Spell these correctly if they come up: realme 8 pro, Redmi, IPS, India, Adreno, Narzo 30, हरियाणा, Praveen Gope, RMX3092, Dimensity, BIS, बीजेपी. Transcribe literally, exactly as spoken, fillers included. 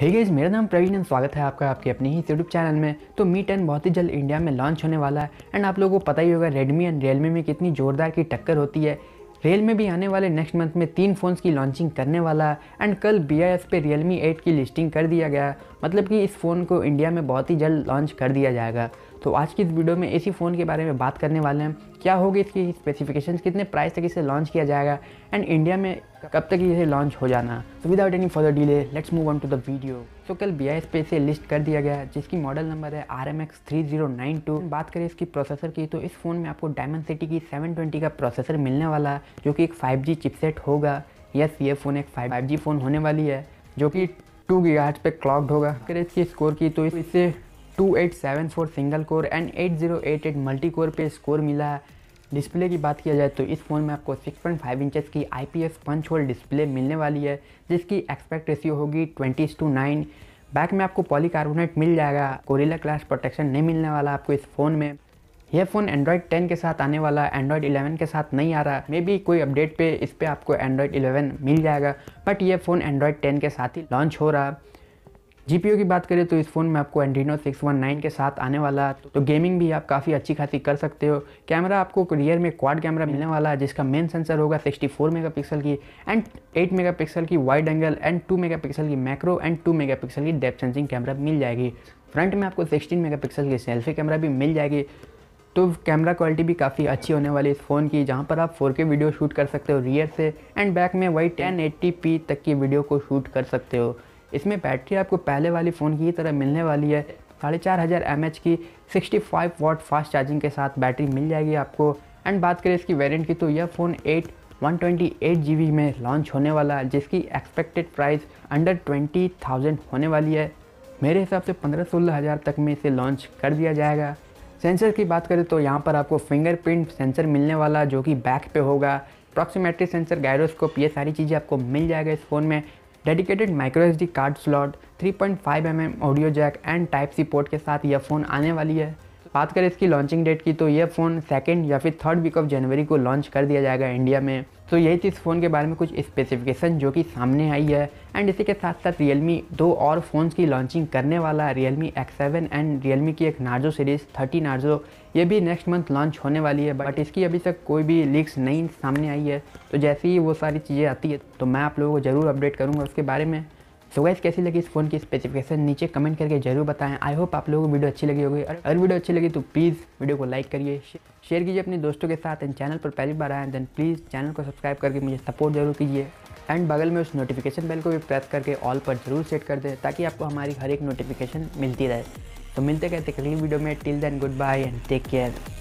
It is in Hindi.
हे गाइस, मेरा नाम प्रवीण एंड स्वागत है आपका आपके अपने ही यूट्यूब चैनल में। तो मी टेन बहुत ही जल्द इंडिया में लॉन्च होने वाला है एंड आप लोगों को पता ही होगा रेडमी एंड रियलमी में कितनी ज़ोरदार की टक्कर होती है। रियलमी भी आने वाले नेक्स्ट मंथ में तीन फ़ोन्स की लॉन्चिंग करने वाला है एंड कल बी आई एस पे रियलमी एट की लिस्टिंग कर दिया गया, मतलब कि इस फ़ोन को इंडिया में बहुत ही जल्द लॉन्च कर दिया जाएगा। तो आज की इस वीडियो में इसी फ़ोन के बारे में बात करने वाले हैं, क्या होगी इसकी स्पेसिफिकेशंस, कितने प्राइस तक इसे लॉन्च किया जाएगा एंड इंडिया में कब तक इसे लॉन्च हो जाना। तो without any further delay let's move on to the video. तो कल बी आई एस पे इसे लिस्ट कर दिया गया, जिसकी मॉडल नंबर है R M X three zero nine two. बात करें इसकी प्रोसेसर की तो इस फ़ोन में आपको डायमंडसिटी की सेवन ट्वेंटी का प्रोसेसर मिलने वाला है, जो कि एक फाइव जी चिपसेट होगा। यस, ये फ़ोन एक फाइव जी फ़ोन होने वाली है जो कि टू गीगाहर्ट्ज़ पे क्लॉक्ड होगा। अगर इसकी स्कोर की तो इससे two eight seven four single core and eight zero eight eight multi core पे स्कोर मिला है। डिस्प्ले की बात किया जाए तो इस फ़ोन में आपको सिक्स पॉइंट फाइव इंचेस की I P S punch hole display मिलने वाली है, जिसकी एक्सपेक्ट रेशियो होगी ट्वेंटी टू नाइन। बैक में आपको पॉलीकार्बोनेट मिल जाएगा, गोरिल्ला ग्लास प्रोटेक्शन नहीं मिलने वाला आपको इस फ़ोन में। यह फ़ोन एंड्रॉयड टेन के साथ आने वाला, एंड्रॉयड इलेवन के साथ नहीं आ रहा। मे बी कोई अपडेट पे इस पर आपको एंड्रॉयड इलेवन मिल जाएगा, बट यह फ़ोन एंड्रॉयड टेन के साथ ही लॉन्च हो रहा। जी पी यू की बात करें तो इस फ़ोन में आपको एड्रेनो सिक्स वन नाइन के साथ आने वाला, तो गेमिंग भी आप काफ़ी अच्छी खासी कर सकते हो। कैमरा आपको रियर में क्वाड कैमरा मिलने वाला है, जिसका मेन सेंसर होगा सिक्सटी फोर मेगापिक्सल की एंड एट मेगापिक्सल की wide angle and two megapixel की मैक्रो एंड टू मेगापिक्सल की डेप्थ सेंसिंग कैमरा मिल जाएगी। फ्रंट में आपको सिक्सटीन मेगापिक्सल की सेल्फी कैमरा भी मिल जाएगी। तो कैमरा क्वालिटी भी काफ़ी अच्छी होने वाली इस फ़ोन की, जहाँ पर आप फोर के वीडियो शूट कर सकते हो रियर से एंड बैक में वही टेन एटी पी तक की वीडियो को शूट कर सकते हो। इसमें बैटरी आपको पहले वाली फ़ोन की तरह मिलने वाली है, साढ़े चार हज़ार एम एच की sixty five watt fast charging के साथ बैटरी मिल जाएगी आपको। एंड बात करें इसकी वेरिएंट की तो यह phone eight one twenty eight G B में लॉन्च होने वाला है, जिसकी expected price under twenty thousand होने वाली है। मेरे हिसाब से पंद्रह सोलह हज़ार तक में इसे लॉन्च कर दिया जाएगा। सेंसर की बात करें तो यहाँ पर आपको फिंगरप्रिंट सेंसर मिलने वाला, जो कि बैक पे होगा, प्रॉक्सीमेट्री सेंसर, गायरोस्कोप, ये सारी चीज़ें आपको मिल जाएगा इस फ़ोन में। Dedicated micro S D card slot, three point five M M audio jack and type C port के साथ यह फ़ोन आने वाली है। बात करें इसकी लॉन्चिंग डेट की तो यह फ़ोन सेकेंड या फिर थर्ड वीक ऑफ जनवरी को लॉन्च कर दिया जाएगा इंडिया में। तो यही थी इस फ़ोन के बारे में कुछ स्पेसिफिकेशन जो कि सामने आई है। एंड इसी के साथ साथ रियलमी दो और फ़ोन्स की लॉन्चिंग करने वाला है, Realme X seven and Realme की एक नार्जो सीरीज़ थर्टी नार्जो, ये भी नेक्स्ट मंथ लॉन्च होने वाली है, बट इसकी अभी तक कोई भी लीक्स नहीं सामने आई है। तो जैसे ही वो सारी चीज़ें आती है तो मैं आप लोगों को ज़रूर अपडेट करूँगा उसके बारे में। सो गाइस, कैसी लगी इस फ़ोन की स्पेसिफिकेशन नीचे कमेंट करके जरूर बताएं। आई होप आप लोगों को वीडियो अच्छी लगी होगी। अगर वीडियो अच्छी लगी तो प्लीज़ वीडियो को लाइक करिए, शेयर कीजिए अपने दोस्तों के साथ एंड चैनल पर पहली बार आए देन प्लीज़ चैनल को सब्सक्राइब करके मुझे सपोर्ट जरूर कीजिए एंड बगल में उस नोटिफिकेशन बेल को भी प्रेस करके ऑल पर जरूर सेट कर दें, ताकि आपको हमारी हर एक नोटिफिकेशन मिलती रहे। तो मिलते कहते अगली वीडियो में, till then good bye and take care.